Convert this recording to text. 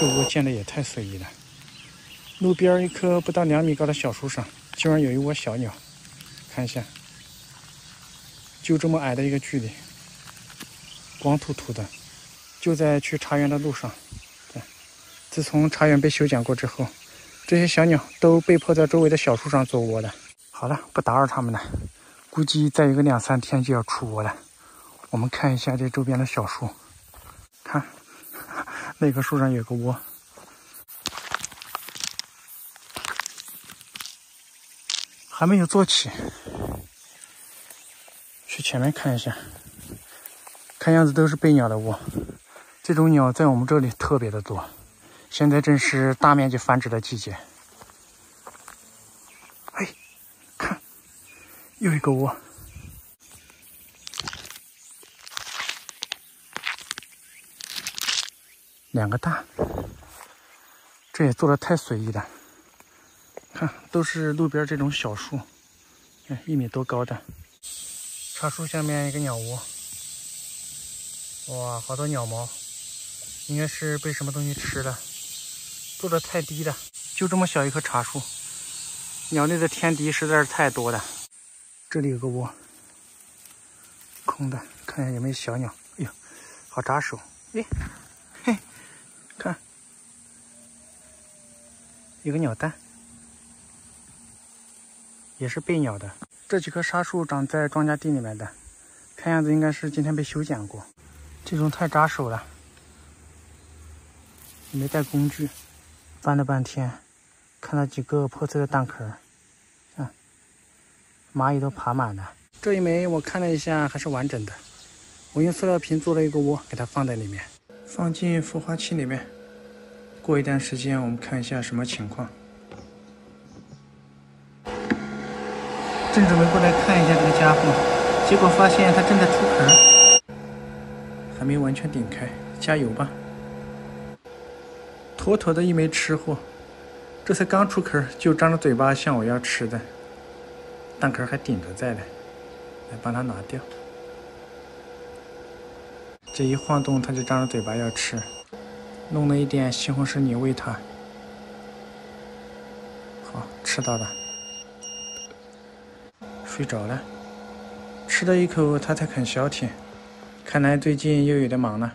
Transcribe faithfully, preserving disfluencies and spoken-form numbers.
这窝建的也太随意了。路边一棵不到两米高的小树上，竟然有一窝小鸟，看一下，就这么矮的一个距离，光秃秃的。就在去茶园的路上，对，自从茶园被修剪过之后，这些小鸟都被迫在周围的小树上做窝了。好了，不打扰它们了，估计再有个两三天就要出窝了。我们看一下这周边的小树，看。 那棵树上有个窝，还没有做起。去前面看一下，看样子都是贝鸟的窝。这种鸟在我们这里特别的多，现在正是大面积繁殖的季节。哎，看，又一个窝。 两个大，这也做的太随意了。看，都是路边这种小树，哎，一米多高的。茶树下面一个鸟窝，哇，好多鸟毛，应该是被什么东西吃了。做的太低了，就这么小一棵茶树，鸟类的天敌实在是太多了。这里有个窝，空的，看一下有没有小鸟。哎呦，好扎手，哎。 看，有个鸟蛋，也是贝鸟的。这几棵沙树长在庄稼地里面的，看样子应该是今天被修剪过。这种太扎手了，也没带工具，翻了半天，看到几个破碎的蛋壳，看，蚂蚁都爬满了。这一枚我看了一下，还是完整的。我用塑料瓶做了一个窝，给它放在里面。 放进孵化器里面，过一段时间我们看一下什么情况。正准备过来看一下这个家伙，结果发现它正在出壳，还没完全顶开，加油吧！妥妥的一枚吃货，这才刚出壳就张着嘴巴向我要吃的，蛋壳还顶着在呢，来帮它拿掉。 这一晃动，它就张着嘴巴要吃，弄了一点西红柿泥喂它。好，吃到了，睡着了，吃了一口，它才肯消停。看来最近又有点忙了。